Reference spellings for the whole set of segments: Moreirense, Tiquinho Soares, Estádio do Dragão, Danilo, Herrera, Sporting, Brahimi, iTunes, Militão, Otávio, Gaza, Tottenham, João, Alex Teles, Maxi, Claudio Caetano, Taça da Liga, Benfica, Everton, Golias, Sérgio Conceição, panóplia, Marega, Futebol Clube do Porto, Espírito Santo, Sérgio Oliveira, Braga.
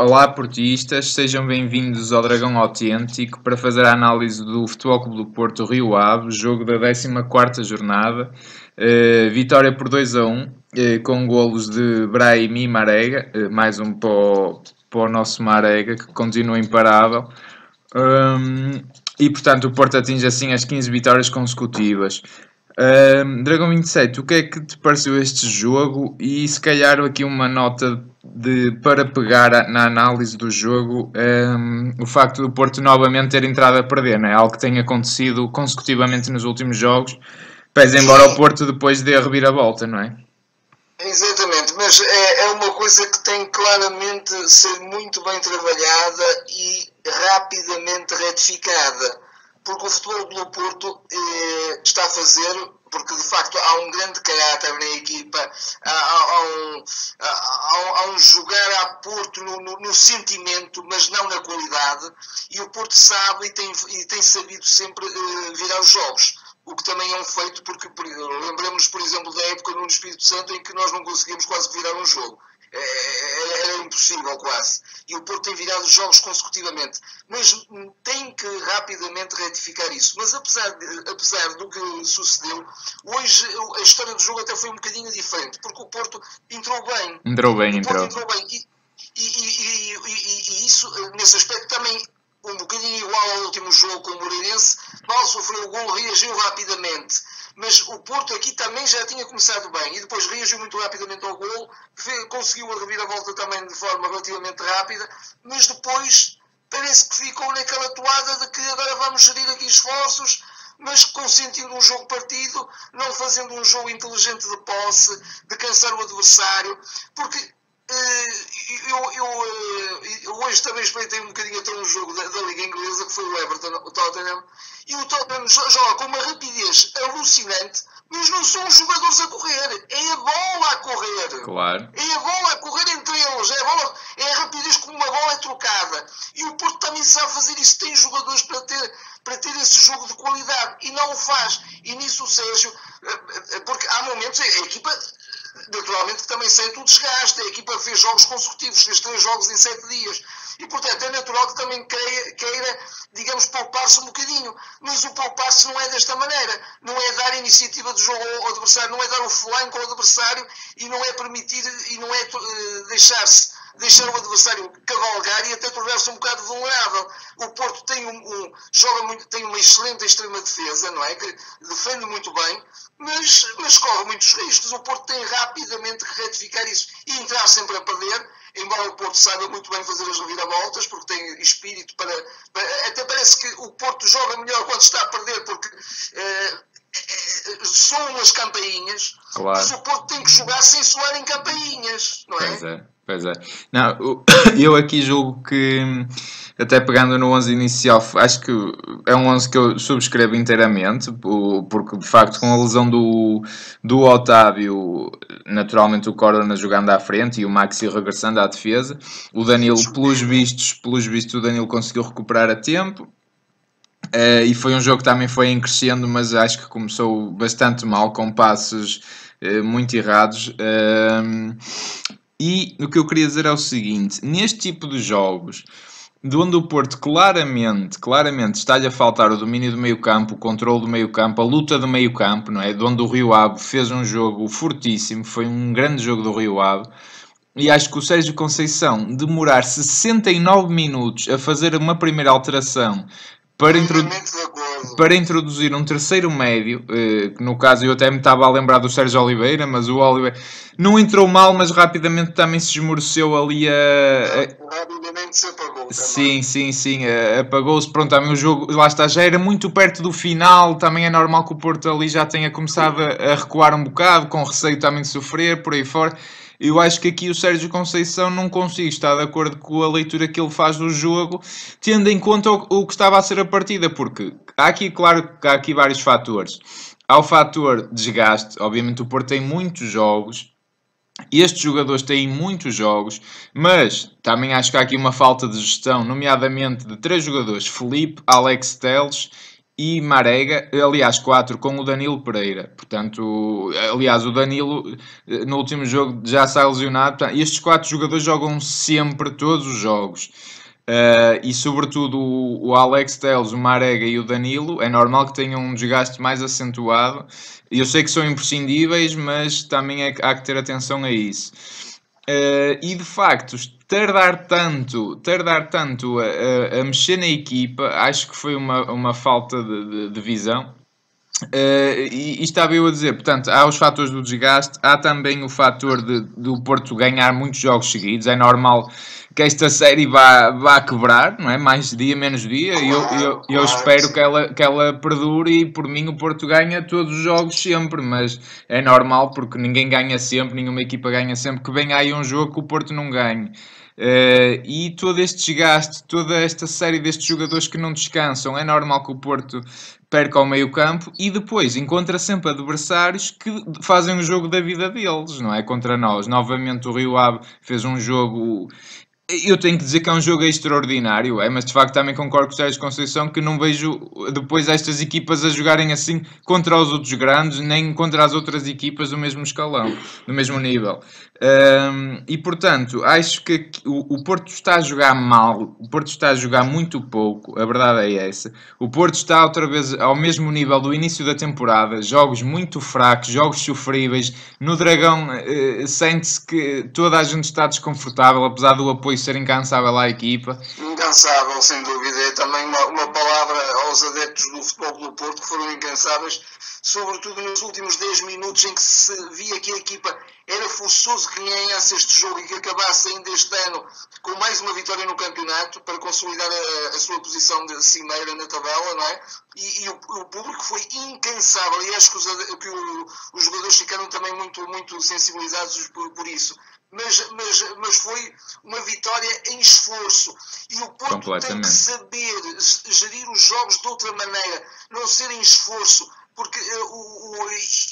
Olá portistas, sejam bem-vindos ao Dragão Autêntico para fazer a análise do Futebol Clube do Porto Rio Ave, jogo da 14ª jornada, vitória por 2-1, com golos de Brahimi e Marega, mais um para o nosso Marega, que continua imparável, e portanto o Porto atinge assim as 15 vitórias consecutivas. Dragão 27, o que é que te pareceu este jogo? E se calhar aqui uma nota para pegar na análise do jogo, o facto do Porto novamente ter entrado a perder, não é? Algo que tem acontecido consecutivamente nos últimos jogos, pese embora o Porto depois dê a reviravolta, não é? Exatamente, mas é uma coisa que tem claramente de ser muito bem trabalhada e rapidamente retificada, porque o futebol do Porto está a fazer, porque de facto há um grande caráter na equipa, há um jogar a Porto no sentimento, mas não na qualidade, e o Porto sabe e tem sabido sempre virar os jogos. O que também é um feito, porque lembramos, por exemplo, da época no Espírito Santo em que nós não conseguimos quase virar um jogo. Era impossível quase. E o Porto tem virado jogos consecutivamente. Mas tem que rapidamente retificar isso. Mas apesar do que sucedeu, hoje a história do jogo até foi um bocadinho diferente, porque o Porto entrou bem. Entrou bem. E isso, nesse aspecto, também um bocadinho igual ao último jogo com o Moreirense, mal sofreu o gol, reagiu rapidamente. Mas o Porto aqui também já tinha começado bem e depois reagiu muito rapidamente ao gol, conseguiu a reviravolta também de forma relativamente rápida, mas depois parece que ficou naquela toada de que agora vamos gerir aqui esforços, mas consentindo um jogo partido, não fazendo um jogo inteligente de posse, de cansar o adversário, porque eu hoje também espreitei um bocadinho até um jogo da Liga Inglesa, que foi o Everton, o Tottenham, e o Tottenham joga com uma rapidez alucinante, mas não são os jogadores a correr, é a bola a correr. Claro. É a bola a correr entre eles, é a rapidez como uma bola é trocada. E o Porto também sabe fazer isso, tem jogadores para ter esse jogo de qualidade, e não o faz. E nisso o Sérgio, porque há momentos, a equipa naturalmente que também sente o desgaste, a equipa fez jogos consecutivos, fez 3 jogos em 7 dias, e portanto é natural que também queira, digamos, poupar-se um bocadinho, mas o poupar-se não é desta maneira, não é dar iniciativa de jogo ao adversário, não é dar o flanco ao adversário, e não é permitir, e não é deixar o adversário cavalgar e até tornar-se um bocado vulnerável. O Porto tem uma excelente extrema defesa, não é? Que defende muito bem, mas corre muitos riscos. O Porto tem rapidamente que retificar isso e entrar sempre a perder, embora o Porto saiba muito bem fazer as reviravoltas, porque tem espírito para... Até parece que o Porto joga melhor quando está a perder, porque soam as campainhas, claro. Mas o Porto tem que jogar sem soar em campainhas, não é? Pois é. Não, eu aqui julgo que, até pegando no 11 inicial, acho que é um 11 que eu subscrevo inteiramente, porque de facto com a lesão do Otávio, naturalmente o Corona jogando à frente e o Maxi regressando à defesa, o Danilo, pelos vistos o Danilo conseguiu recuperar a tempo. E foi um jogo que também foi em crescendo, mas acho que começou bastante mal, com passes muito errados. E o que eu queria dizer é o seguinte: neste tipo de jogos, de onde o Porto claramente está-lhe a faltar o domínio do meio-campo, o controle do meio-campo, a luta do meio-campo, não é? De onde o Rio Ave fez um jogo fortíssimo, foi um grande jogo do Rio Ave. E acho que o Sérgio Conceição demorar 69 minutos a fazer uma primeira alteração para introduzir um terceiro médio, que no caso eu até me estava a lembrar do Sérgio Oliveira, mas o Oliveira não entrou mal, mas rapidamente também se esmoreceu ali rapidamente se apagou. Sim, apagou-se. Pronto, também o jogo, lá está, já era muito perto do final, também é normal que o Porto ali já tenha começado a recuar um bocado, com receio também de sofrer, por aí fora. Eu acho que aqui o Sérgio Conceição não consigo estar de acordo com a leitura que ele faz do jogo, tendo em conta o que estava a ser a partida, porque há aqui, claro, vários fatores. Há o fator desgaste, obviamente o Porto tem muitos jogos, estes jogadores têm muitos jogos, mas também acho que há aqui uma falta de gestão, nomeadamente de 3 jogadores, Felipe, Alex Teles e Marega, aliás 4 com o Danilo Pereira, portanto, aliás o Danilo no último jogo já sai lesionado, portanto, estes 4 jogadores jogam sempre todos os jogos, e sobretudo o Alex Teles, o Marega e o Danilo, é normal que tenham um desgaste mais acentuado, eu sei que são imprescindíveis, mas também há que ter atenção a isso. E de facto, tardar tanto a mexer na equipa, acho que foi uma falta de visão. E estava eu a dizer, portanto, há os fatores do desgaste, há também o fator do Porto ganhar muitos jogos seguidos, é normal que esta série vá quebrar, não é? Mais dia, menos dia, eu espero que ela perdure e por mim o Porto ganha todos os jogos sempre, mas é normal porque ninguém ganha sempre, nenhuma equipa ganha sempre, que venha aí um jogo que o Porto não ganhe. E todo este desgaste, toda esta série destes jogadores que não descansam, é normal que o Porto perca ao meio campo e depois encontra sempre adversários que fazem o jogo da vida deles, não é? Contra nós. Novamente o Rio Ave fez um jogo... Eu tenho que dizer que é um jogo extraordinário, mas de facto também concordo com o Sérgio Conceição que não vejo depois estas equipas a jogarem assim contra os outros grandes, nem contra as outras equipas do mesmo escalão, do mesmo nível. E portanto, acho que o Porto está a jogar mal, o Porto está a jogar muito pouco, a verdade é essa. O Porto está outra vez ao mesmo nível do início da temporada, jogos muito fracos, jogos sofríveis. No Dragão sente-se que toda a gente está desconfortável, apesar do apoio ser incansável à equipa. Incansável, sem dúvida. É também uma palavra aos adeptos do Futebol do Porto, que foram incansáveis, sobretudo nos últimos 10 minutos em que se via que a equipa era forçoso que ganhasse este jogo e que acabasse ainda este ano com mais uma vitória no campeonato para consolidar a sua posição de cimeira na tabela, não é? E o público foi incansável e acho que os jogadores ficaram também muito sensibilizados por isso. Mas foi uma vitória em esforço e o Porto tem que saber gerir os jogos de outra maneira, não ser em esforço, porque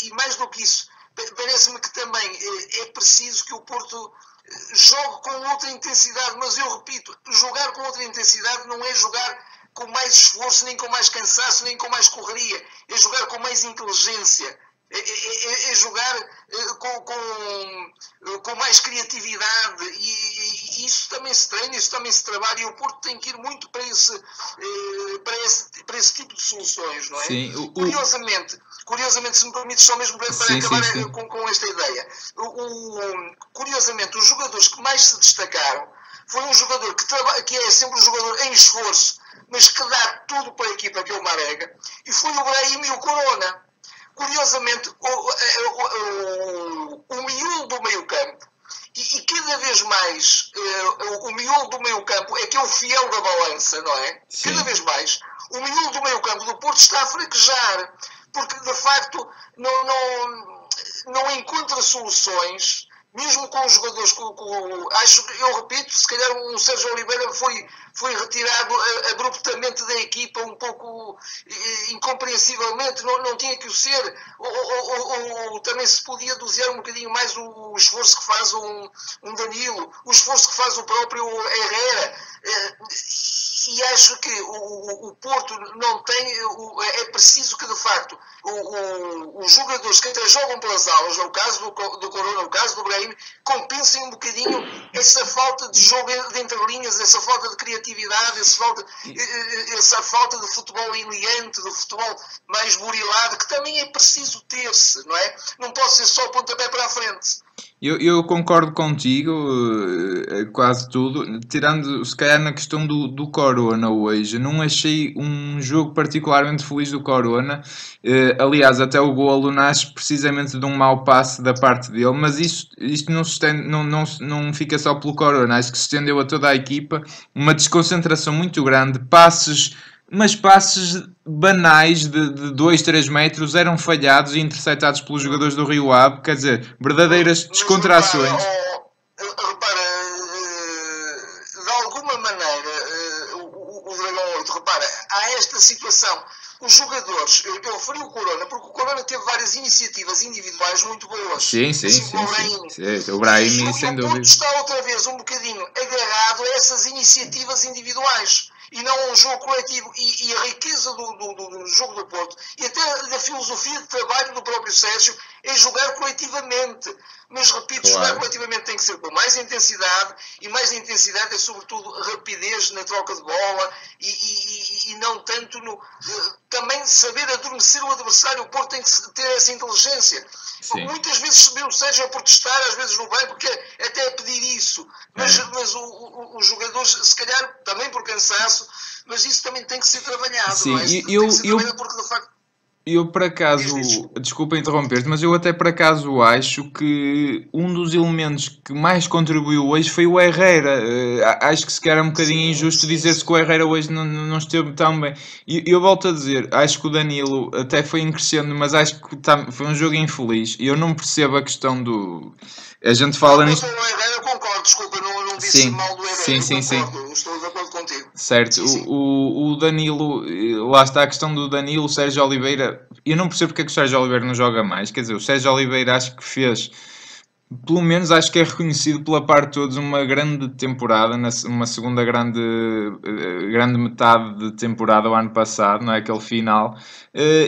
e mais do que isso, parece-me que também é preciso que o Porto jogue com outra intensidade, mas eu repito, jogar com outra intensidade não é jogar com mais esforço, nem com mais cansaço, nem com mais correria, é jogar com mais inteligência. É jogar com mais criatividade e isso também se treina, isso também se trabalha e o Porto tem que ir muito para esse tipo de soluções, não é? Sim, curiosamente, se me permites, só mesmo para acabar. Com esta ideia, curiosamente, os jogadores que mais se destacaram foi um jogador que é sempre um jogador em esforço, mas que dá tudo para a equipa, que é o Marega, e foi o Brahimi e o Corona. Curiosamente, o miolo do meio-campo, e cada vez mais o miolo do meio-campo é que é o fiel da balança, não é? Sim. Cada vez mais, o miolo do meio-campo do Porto está a fraquejar, porque de facto não encontra soluções, mesmo com os jogadores... eu repito, se calhar o Sérgio Oliveira foi retirado abruptamente da equipa, um pouco incompreensivelmente, não tinha que o ser, ou também se podia dosear um bocadinho mais o esforço que faz um Danilo, o esforço que faz o próprio Herrera, e acho que o Porto não tem... é preciso que, de facto, os jogadores que até jogam pelas aulas, no caso do Corona, no caso do Brahimi, compensem um bocadinho essa falta de jogo de entre linhas, essa falta de criatividade, essa falta de futebol elegante, de futebol mais burilado, que também é preciso ter-se, não é? Não pode ser só o pontapé para a frente. Eu concordo contigo, quase tudo, tirando se calhar na questão do Corona hoje. Não achei um jogo particularmente feliz do Corona, aliás até o golo nasce precisamente de um mau passe da parte dele, mas isto não se estende, não fica só pelo Corona, acho que se estendeu a toda a equipa, uma desconcentração muito grande, passes banais de 2, 3 metros eram falhados e interceptados pelos jogadores do Rio Ave, quer dizer, verdadeiras descontrações. Repara, de alguma maneira, o Dragão 8, repara, há esta situação. Os jogadores, eu referi o Corona, porque o Corona teve várias iniciativas individuais muito boas. Sim. O Brahimi, sem dúvida. O Porto está outra vez um bocadinho agarrado a essas iniciativas individuais. e não um jogo coletivo, e a riqueza do jogo do Porto e até da filosofia de trabalho do próprio Sérgio é jogar coletivamente, mas repito, claro, jogar coletivamente tem que ser com mais intensidade, e mais intensidade é sobretudo rapidez na troca de bola e não tanto no... Também saber adormecer o adversário, o Porto tem que ter essa inteligência. Sim. Muitas vezes se vê o Sérgio a protestar, às vezes no banco, porque até a pedir isso, mas os jogadores, se calhar também por cansaço, mas isso também tem que ser trabalhado. Sim, não é? Porque de facto... Eu, por acaso, desculpa interromper-te, mas eu até por acaso acho que um dos elementos que mais contribuiu hoje foi o Herrera. Acho que se calhar é um bocadinho injusto dizer-se que o Herrera hoje não esteve tão bem. E eu volto a dizer, acho que o Danilo até foi crescendo, mas acho que foi um jogo infeliz. E eu não percebo a questão do... A gente fala nisto... Eu concordo, desculpa, não disse mal do Herrera. Sim. Concordo, estou de acordo contigo. Certo, sim. O Danilo, lá está a questão do Danilo, o Sérgio Oliveira... Eu não percebo porque é que o Sérgio Oliveira não joga mais. Quer dizer, o Sérgio Oliveira acho que fez, pelo menos acho que é reconhecido pela parte de todos, uma grande temporada, uma segunda grande metade de temporada o ano passado, não é? Aquele final.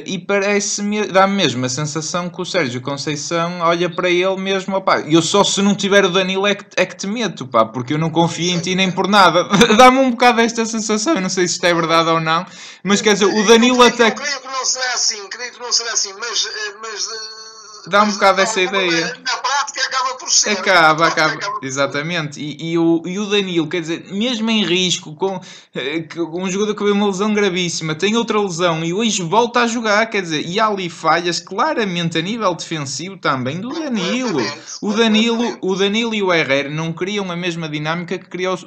E parece-me, dá-me mesmo a sensação que o Sérgio Conceição olha para ele mesmo, opá, eu só se não tiver o Danilo é que te meto, pá, porque eu não confio em ti nem por nada. Dá-me um bocado esta sensação, eu não sei se isto é verdade ou não, mas quer dizer, o Danilo até... Creio que não será assim, mas dá um bocado essa ideia. Na prática acaba por ser. Acaba. Exatamente. E o Danilo, quer dizer, mesmo em risco, com um jogador que veio uma lesão gravíssima, tem outra lesão e hoje volta a jogar, quer dizer, e há ali falhas claramente a nível defensivo também do Danilo. O Danilo e o Herrera não criam a mesma dinâmica que criou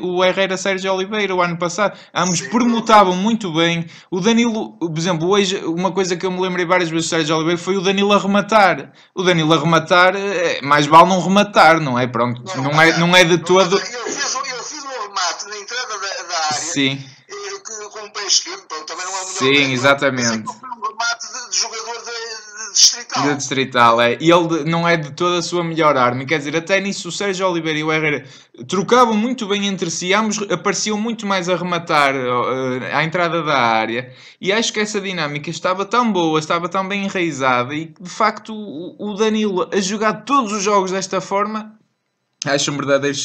o Herrera Sérgio Oliveira o ano passado. Ambos permutavam muito bem. O Danilo, por exemplo, hoje, uma coisa que eu me lembrei várias vezes do Sérgio Oliveira foi o Danilo a rematar, mais vale não rematar, não é? Pronto, não é de todo. Eu fiz um remate na entrada da área. Sim. Com o pé esquerdo, pronto, também não é muito. Sim, bem, exatamente. Mas é um remate de jogador de distrital. De distrital, é. E ele não é de toda a sua melhor arma. Quer dizer, até nisso o Sérgio Oliveira e o Herrera trocavam muito bem entre si, ambos apareciam muito mais a rematar à entrada da área, e acho que essa dinâmica estava tão boa, estava tão bem enraizada, e de facto o Danilo a jogar todos os jogos desta forma, acho um verdadeiro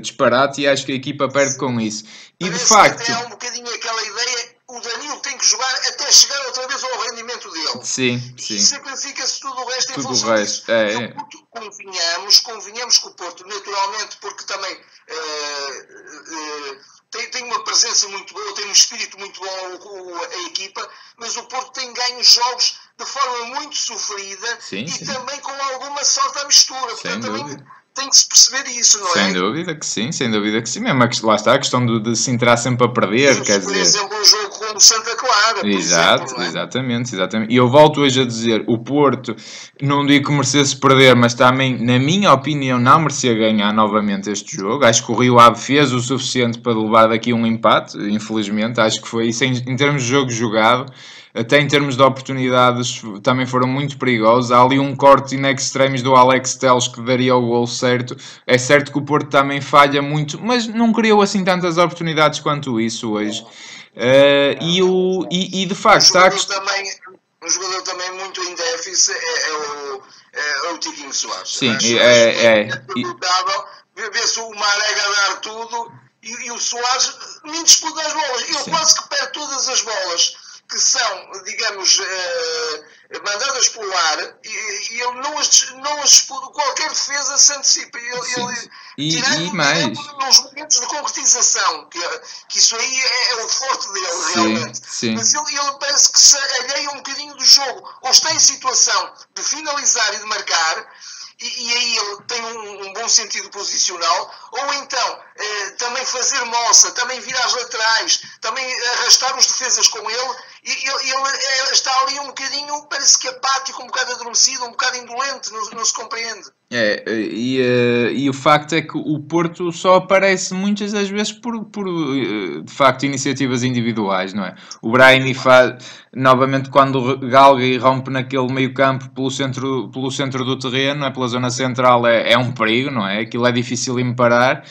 disparate, e acho que a equipa perde com isso. E parece de facto... Que até há um bocadinho aquela ideia, o Danilo tem que jogar até chegar outra vez ao rendimento dele. Sim. E sacrifica-se tudo o resto em função disso. Convinhamos que o Porto, naturalmente, porque também tem uma presença muito boa, tem um espírito muito bom a equipa, mas o Porto tem ganho jogos de forma muito sofrida e também com alguma sorte à mistura. Portanto, também tem que se perceber isso, não é? Sem dúvida que sim. Mesmo lá está a questão de se entrar sempre a perder. Quer dizer... Por exemplo, um jogo como o Santa Clara. Exatamente. E eu volto hoje a dizer, o Porto, não digo que merecesse perder, mas também, na minha opinião, não merecia ganhar novamente este jogo. Acho que o Rio Ave fez o suficiente para levar daqui um empate, infelizmente. Acho que foi isso em termos de jogo jogado. Até em termos de oportunidades também foram muito perigosos. Há ali um corte in extremis do Alex Teles que daria o gol certo. É certo que o Porto também falha muito, mas não criou assim tantas oportunidades quanto isso hoje. E de facto... Um jogador também muito em déficit é o Tiquinho Soares. Sim, é inevitável. Vê-se o Marega dar tudo e o Soares me disputa as bolas. Eu quase que perco todas as bolas que são, digamos, mandadas pelo ar, e ele não as disputa, qualquer defesa se antecipa. Tirando nos momentos de concretização, que isso aí é o forte dele, realmente. Sim. Mas ele parece que se alheia um bocadinho do jogo, ou está em situação de finalizar e de marcar, e aí ele tem um bom sentido posicional, ou então também fazer moça, também vir às laterais, também arrastar os defesas com ele, e ele está ali um bocadinho, parece que apático, um bocado adormecido, um bocado indolente, não se compreende. E o facto é que o Porto só aparece muitas das vezes por de facto iniciativas individuais, não é? O Brahimi faz, novamente, quando galga e rompe naquele meio campo pelo centro do terreno, não é? Pela zona central é um perigo, não é? Aquilo é difícil de parar.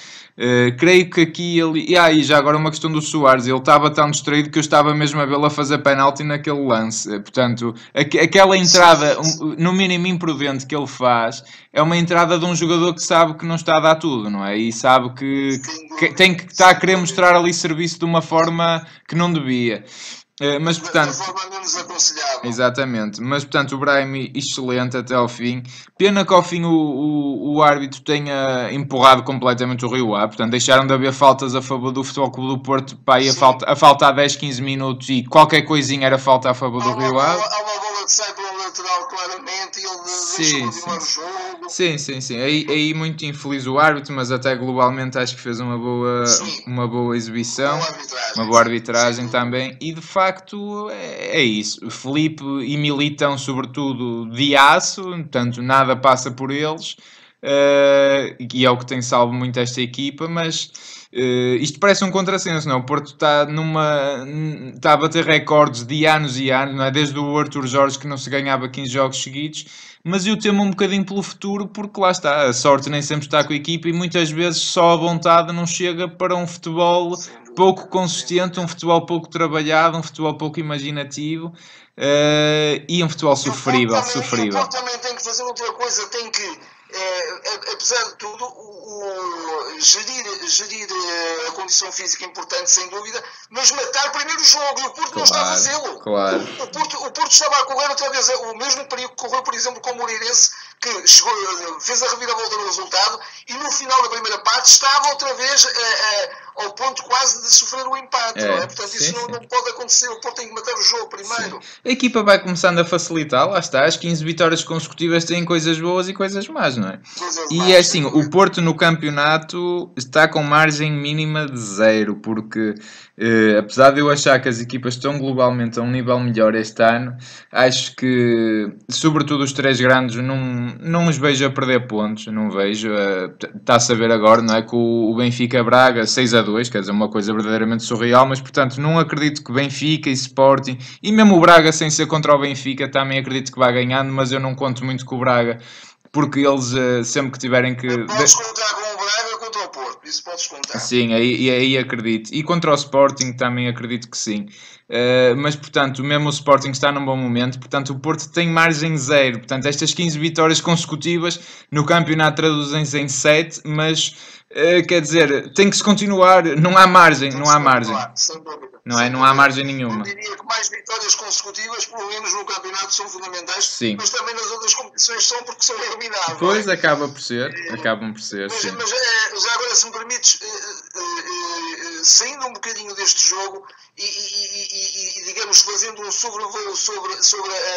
Creio que aqui ele... E já agora uma questão do Soares, ele estava tão distraído que eu estava mesmo a vê-lo a fazer penalti naquele lance. Portanto, aquela entrada, no mínimo imprudente, que ele faz, é uma entrada de um jogador que sabe que não está a dar tudo, não é? E sabe que tem que estar a querer mostrar ali serviço de uma forma que não devia. Mas portanto, exatamente, mas portanto o Brahimi excelente até ao fim. Pena que ao fim o árbitro tenha empurrado completamente o Rio Ave, portanto deixaram de haver faltas a favor do Futebol Clube do Porto. Pá, a falta há 10, 15 minutos e qualquer coisinha era falta a favor do Rio Ave. Há uma bola que sai pelo lateral claramente e ele deixou o jogo. Sim. Aí muito infeliz o árbitro, mas até globalmente acho que fez uma boa exibição, uma boa arbitragem também. E de facto é isso, Felipe e Militão sobretudo de aço, portanto nada passa por eles, e é o que tem salvo muito esta equipa, mas isto parece um contrassenso, não? O Porto está a bater recordes de anos e anos, não é? Desde o Arthur Jorge que não se ganhava 15 jogos seguidos, mas eu temo um bocadinho pelo futuro, porque lá está, a sorte nem sempre está com a equipa e muitas vezes só a vontade não chega para um futebol pouco consistente, um futebol pouco trabalhado, um futebol pouco imaginativo, e um futebol sofrível. O Porto também tem que fazer outra coisa, tem que, apesar de tudo, gerir a condição física é importante, sem dúvida, mas matar primeiro o jogo, e o Porto não está a fazê-lo. Claro. O Porto estava a correr outra vez o mesmo perigo que correu, por exemplo, com o Moreirense, que chegou, fez a reviravolta no resultado e no final da primeira parte estava outra vez ao ponto quase de sofrer o empate, não é? Portanto, isso não pode acontecer, o Porto tem que matar o jogo primeiro. Sim. A equipa vai começando a facilitar, lá está, as 15 vitórias consecutivas têm coisas boas e coisas más, não é? E é assim, o Porto no campeonato está com margem mínima de zero, porque apesar de eu achar que as equipas estão globalmente a um nível melhor este ano, acho que, sobretudo os três grandes, não os vejo a perder pontos, não vejo. Está a saber agora, não é? Que o Benfica Braga 6-2, quer dizer, uma coisa verdadeiramente surreal, mas portanto não acredito que Benfica e Sporting, e mesmo o Braga sem ser contra o Benfica, também acredito que vá ganhando, mas eu não conto muito com o Braga, porque eles sempre que tiverem que... Podes contar com o Braga contra o Porto, isso podes contar. Sim, aí acredito. E contra o Sporting também acredito que sim. Mas, portanto, mesmo o Sporting está num bom momento, portanto, o Porto tem margem zero, portanto, estas 15 vitórias consecutivas no campeonato traduzem-se em 7, mas, quer dizer, tem que se continuar, não há margem. Não há margem nenhuma. Eu diria que mais vitórias consecutivas, pelo menos no campeonato, são fundamentais, sim, mas também nas outras competições são, porque são eliminadas. Pois, é? acabam por ser, sim. Mas, já agora, se me permites, saindo um bocadinho deste jogo e digamos, fazendo um sobrevoo sobre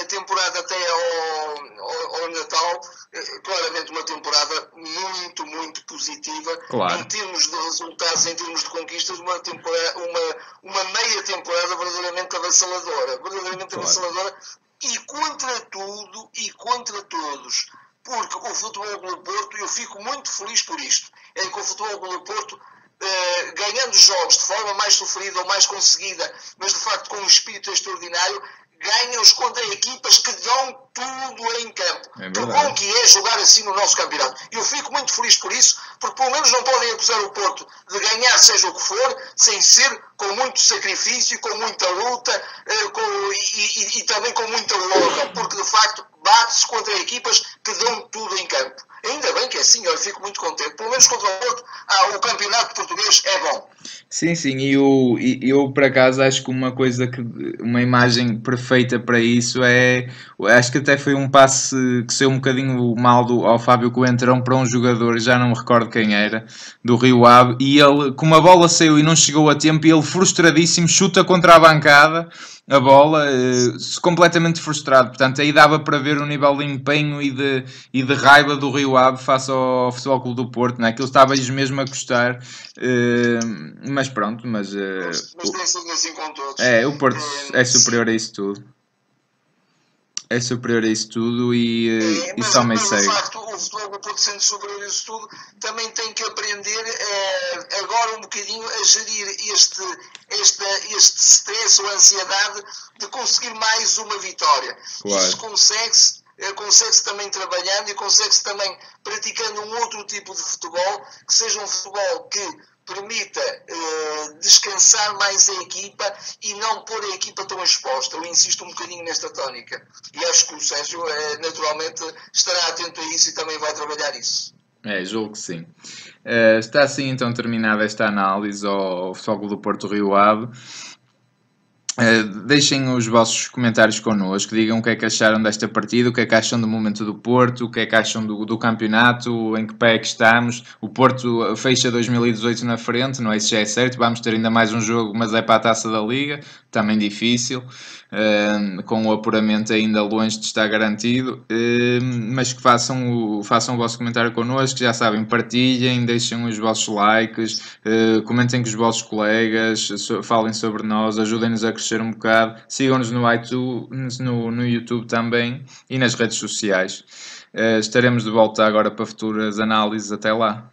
a temporada até ao Natal, claramente uma temporada muito positiva, claro, em termos de resultados, em termos de conquistas, uma meia temporada verdadeiramente avassaladora, e contra tudo e contra todos, porque o Futebol Clube do Porto, eu fico muito feliz por isto, é que o Futebol Clube do Porto, ganhando jogos de forma mais sofrida ou mais conseguida, mas de facto com um espírito extraordinário, ganha-os contra equipas que dão tudo em campo. É verdade. Que bom que é jogar assim no nosso campeonato. Eu fico muito feliz por isso, porque pelo menos não podem acusar o Porto de ganhar seja o que for, sem ser com muito sacrifício, com muita luta e também com muita luta, porque de facto bate-se contra equipas que dão tudo em campo. Ainda bem que é assim, eu fico muito contente. Pelo menos contra o Porto, o campeonato português é bom. Sim, e eu por acaso acho que uma imagem perfeita para isso é... Acho que até foi um passe que saiu um bocadinho mal ao Fábio Coentrão para um jogador, já não me recordo quem era, do Rio Ave, e ele, como a bola saiu e não chegou a tempo, e ele frustradíssimo chuta contra a bancada, a bola, completamente frustrado. Portanto, aí dava para ver o nível de empenho e de raiva do Rio Ave face ao Futebol Clube do Porto, não é? Que ele estava-lhes mesmo a custar, mas pronto, mas tem sido assim com todos. O Porto é superior a isso tudo. É superior a isso tudo e só me segue. Mas de facto, o Futebol Clube do Porto, sendo superior a isso tudo, também tem que aprender agora um bocadinho a gerir este stress ou ansiedade de conseguir mais uma vitória. Claro. Isso consegue-se consegue-se também trabalhando e consegue-se também praticando um outro tipo de futebol, que seja um futebol que permita descansar mais a equipa e não pôr a equipa tão exposta. Eu insisto um bocadinho nesta tónica. E acho que o Sérgio, naturalmente, estará atento a isso e também vai trabalhar isso. É, julgo que sim. Está assim, então, terminada esta análise ao Futebol Clube do Porto Rio Ave. Deixem os vossos comentários connosco, digam o que é que acharam desta partida, o que é que acham do momento do Porto, o que é que acham do campeonato, em que pé é que estamos. O Porto fecha 2018 na frente, não é? Isso já é certo, vamos ter ainda mais um jogo, mas é para a Taça da Liga, também difícil, com o apuramento ainda longe de estar garantido, mas que façam o vosso comentário connosco, já sabem, partilhem, deixem os vossos likes, comentem com os vossos colegas, falem sobre nós, ajudem-nos a crescer um bocado, sigam-nos no iTunes, no YouTube também e nas redes sociais. Estaremos de volta agora para futuras análises. Até lá.